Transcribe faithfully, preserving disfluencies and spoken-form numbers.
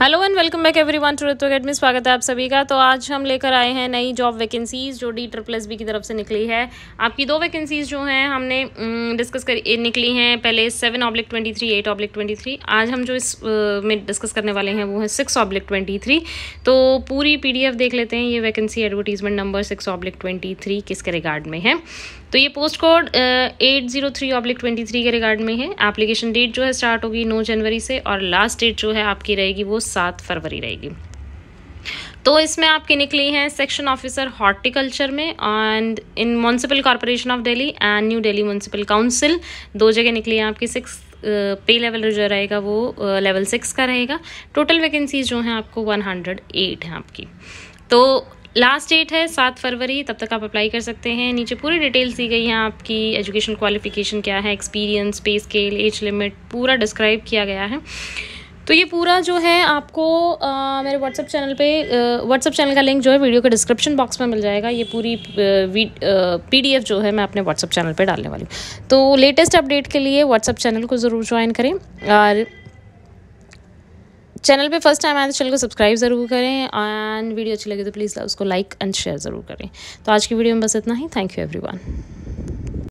Hello and welcome back everyone to Ritu academy. स्वागत है आप सभी का। तो आज हम लेकर आए हैं नई जॉब वैकेंसीज़ जो डी ट्रिपल एस बी की तरफ से निकली है। आपकी दो वैकेंसीज़ जो हैं हमने डिस्कस कर निकली हैं, पहले seven oblique twenty three eight oblique twenty three. आज हम जो इस में डिस्कस करने वाले हैं वो है सिक्स ऑब्लिक ट्वेंटी थ्री। तो पूरी पी डी एफ देख लेते हैं। ये vacancy advertisement number six oblique twenty three किसके रिगार्ड में है, तो ये post code eight zero three oblique twenty three के रिगार्ड में है। एप्लीकेशन डेट जो है स्टार्ट होगी नौ जनवरी से और लास्ट डेट जो है आपकी रहेगी वो सात फरवरी रहेगी। तो इसमें आपकी निकली हैं सेक्शन ऑफिसर हॉर्टिकल्चर में and in municipal corporation of Delhi and new Delhi municipal council. दो जगह निकली हैं आपकी। सिक्स पे लेवल जो रहेगा वो लेवल सिक्स का रहेगा। टोटल वैकेंसीज जो हैं आपको वन हंड्रेड एट हैं आपकी। तो लास्ट डेट है सात फरवरी, तब तक आप अप्लाई कर सकते हैं। नीचे पूरी डिटेल्स दी गई हैं आपकी, एजुकेशन क्वालिफिकेशन क्या है, experience, pay scale, age limit पूरा डिस्क्राइब किया गया है। तो ये पूरा जो है आपको आ, मेरे व्हाट्सएप चैनल पे व्हाट्सएप चैनल का लिंक जो है वीडियो के डिस्क्रिप्शन बॉक्स में मिल जाएगा। ये पूरी पीडीएफ जो है मैं अपने व्हाट्सएप चैनल पे डालने वाली हूँ। तो लेटेस्ट अपडेट के लिए व्हाट्सएप चैनल को ज़रूर ज्वाइन करें और चैनल पे फर्स्ट टाइम आए तो चैनल को सब्सक्राइब ज़रूर करें एंड वीडियो अच्छी लगे तो प्लीज़ उसको लाइक एंड शेयर ज़रूर करें। तो आज की वीडियो में बस इतना ही। Thank you everyone.